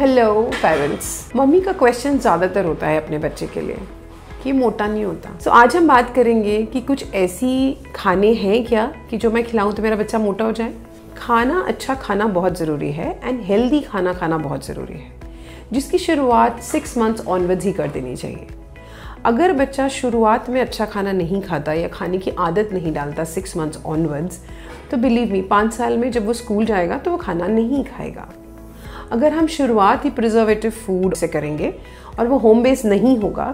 Hello parents, mummy का question ज़्यादातर होता है अपने बच्चे के लिए कि मोटा नहीं होता। सो आज हम बात करेंगे कि कुछ ऐसी खाने हैं क्या कि जो मैं खिलाऊं तो मेरा बच्चा मोटा हो जाए। खाना अच्छा खाना बहुत ज़रूरी है एंड हेल्दी खाना खाना बहुत ज़रूरी है, जिसकी शुरुआत 6 months ऑनवर्ड्स ही कर देनी चाहिए। अगर बच्चा शुरुआत में अच्छा खाना नहीं खाता या खाने की आदत नहीं डालता 6 months ऑनवर्ड्स, तो बिलीव मी 5 साल में जब वो स्कूल जाएगा तो वो खाना नहीं खाएगा। अगर हम शुरुआत ही प्रिजर्वेटिव फूड से करेंगे और वो होम बेस्ड नहीं होगा,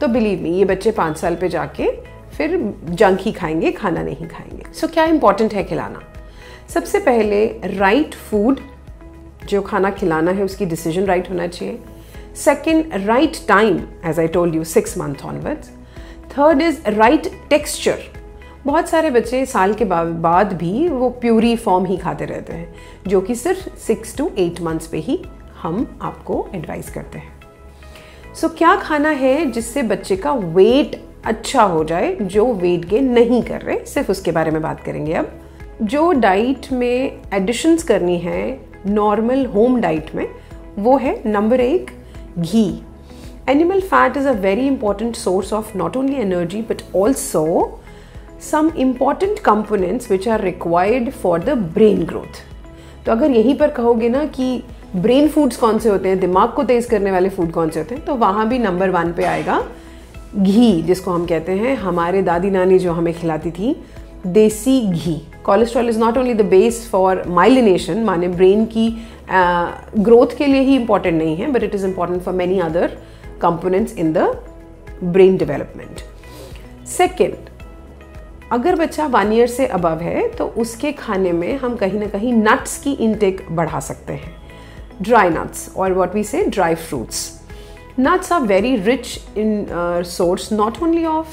तो बिलीव मी ये बच्चे 5 साल पे जाके फिर जंक ही खाएंगे, खाना नहीं खाएंगे। सो क्या इम्पॉर्टेंट है खिलाना? सबसे पहले राइट फूड, जो खाना खिलाना है उसकी डिसीजन राइट होना चाहिए। Second, right time, as I told you 6 months onwards. Third is right texture. बहुत सारे बच्चे साल के बाद भी वो प्यूरी फॉर्म ही खाते रहते हैं, जो कि सिर्फ 6 to 8 months पे ही हम आपको एडवाइस करते हैं। सो क्या खाना है जिससे बच्चे का वेट अच्छा हो जाए, जो वेट गेन नहीं कर रहे, सिर्फ उसके बारे में बात करेंगे। अब जो डाइट में एडिशंस करनी है नॉर्मल होम डाइट में, वो है नंबर 1 घी। Animal fat is a very important source of not only energy but also some important components which are required for the brain growth। तो अगर यहीं पर कहोगे ना कि brain foods कौन से होते हैं, दिमाग को तेज़ करने वाले food कौन से होते हैं, तो वहाँ भी नंबर 1 पे आएगा घी, जिसको हम कहते हैं हमारे दादी नानी जो हमें खिलाती थी देसी घी। Cholesterol is not only the base for myelination, माने ब्रेन की ग्रोथ के लिए ही इम्पॉर्टेंट नहीं है, but it is important for many other components in the brain development. Second, अगर बच्चा 1 year से अबव है तो उसके खाने में हम कहीं ना कहीं नट्स की इंटेक बढ़ा सकते हैं, ड्राई नट्स और what we say dry fruits. Nuts are very rich in source not only of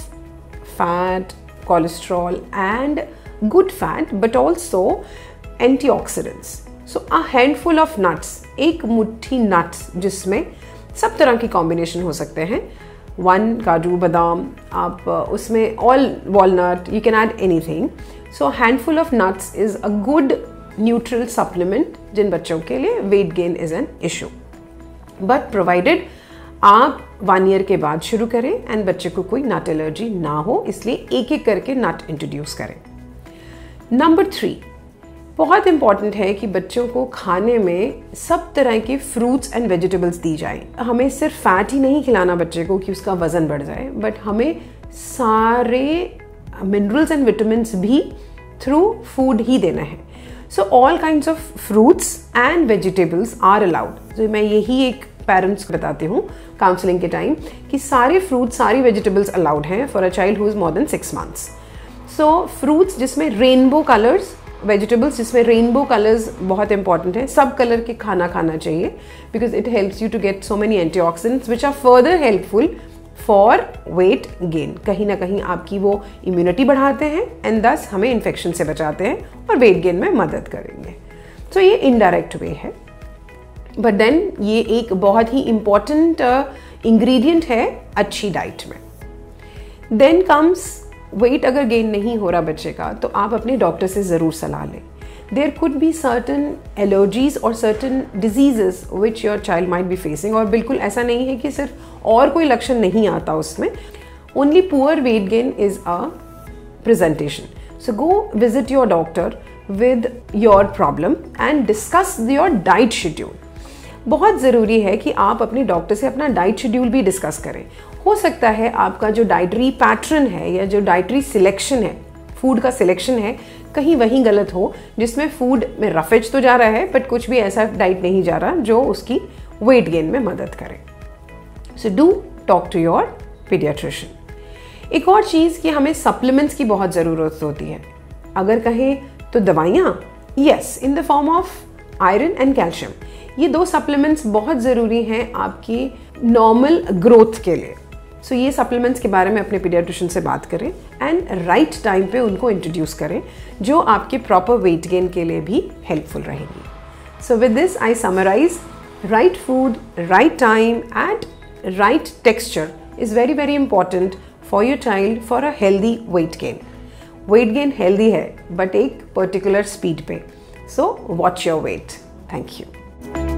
fat, cholesterol and good fat, but also antioxidants. So a handful of nuts, एक मुट्ठी nuts, जिसमें सब तरह के कॉम्बिनेशन हो सकते हैं। 1 काजू बादाम, आप उसमें all walnut, you can add anything. So handful of nuts is a good neutral supplement जिन बच्चों के लिए weight gain is an issue, but provided आप 1 year के बाद शुरू करें एंड बच्चे को कोई नट एलर्जी ना हो, इसलिए एक एक करके नट इंट्रोड्यूस करें। नंबर 3, बहुत इम्पॉर्टेंट है कि बच्चों को खाने में सब तरह के फ्रूट्स एंड वेजिटेबल्स दी जाए। हमें सिर्फ फैट ही नहीं खिलाना बच्चे को कि उसका वज़न बढ़ जाए, बट हमें सारे मिनरल्स एंड विटामिन्स भी थ्रू फूड ही देना है। So all kinds of fruits and vegetables are allowed. तो मैं यही एक पेरेंट्स को बताती हूँ काउंसलिंग के टाइम कि सारे फ्रूट्स सारी वेजिटेबल्स अलाउड हैं for a child who is more than 6 months। So fruits जिसमें रेनबो कलर्स, वेजिटेबल्स जिसमें रेनबो कलर्स बहुत इंपॉर्टेंट है। सब कलर के खाना खाना चाहिए because it helps you to get so many antioxidants which are further helpful for weight gain. कहीं ना कहीं आपकी वो इम्यूनिटी बढ़ाते हैं एंड दस हमें इन्फेक्शन से बचाते हैं और वेट गेन में मदद करेंगे। सो ये इनडायरेक्ट वे है, बट देन ये एक बहुत ही इम्पॉर्टेंट इंग्रेडिएंट है अच्छी डाइट में। देन कम्स वेट अगर गेन नहीं हो रहा बच्चे का तो आप अपने डॉक्टर से ज़रूर सलाह लें। There could be certain allergies और certain diseases which your child might be facing, और बिल्कुल ऐसा नहीं है कि सिर्फ और कोई लक्षण नहीं आता उसमें। Only poor weight gain is a presentation. So go visit your doctor with your problem and discuss your diet schedule. बहुत ज़रूरी है कि आप अपने डॉक्टर से अपना डाइट शेड्यूल भी डिस्कस करें। हो सकता है आपका जो डाइटरी पैटर्न है या जो डाइटरी सिलेक्शन है, फूड का सिलेक्शन है, कहीं वहीं गलत हो, जिसमें फूड में रफेज तो जा रहा है बट कुछ भी ऐसा डाइट नहीं जा रहा जो उसकी वेट गेन में मदद करे। So do talk to your paediatrician. एक और चीज़ कि हमें सप्लीमेंट्स की बहुत ज़रूरत होती है। अगर कहें तो दवाइयाँ, yes, in the form of iron and calcium. ये 2 सप्लीमेंट्स बहुत ज़रूरी हैं आपकी नॉर्मल ग्रोथ के लिए। सो ये सप्लीमेंट्स के बारे में अपने पीडियाट्रिशियन से बात करें एंड राइट टाइम पे उनको इंट्रोड्यूस करें, जो आपके प्रॉपर वेट गेन के लिए भी हेल्पफुल रहेगी। So with this I summarise, right food, right time and right texture is very very important for your child for a healthy weight gain. Weight gain healthy है but एक particular speed पे, so watch your weight. Thank you.